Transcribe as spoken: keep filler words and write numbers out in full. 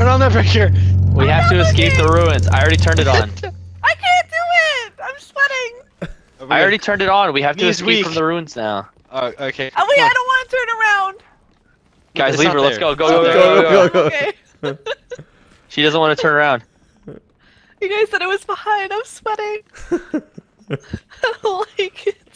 Turn on that breaker. We have to escape the ruins. I already turned it on. I can't do it. I'm sweating. I already turned it on. We have to escape from the ruins now. Oh, okay. Oh wait, I don't want to turn around. Guys, leave her. Let's go. Go, go, go, go, go. Okay. She doesn't want to turn around. You guys said it was behind. I'm sweating. I don't like it.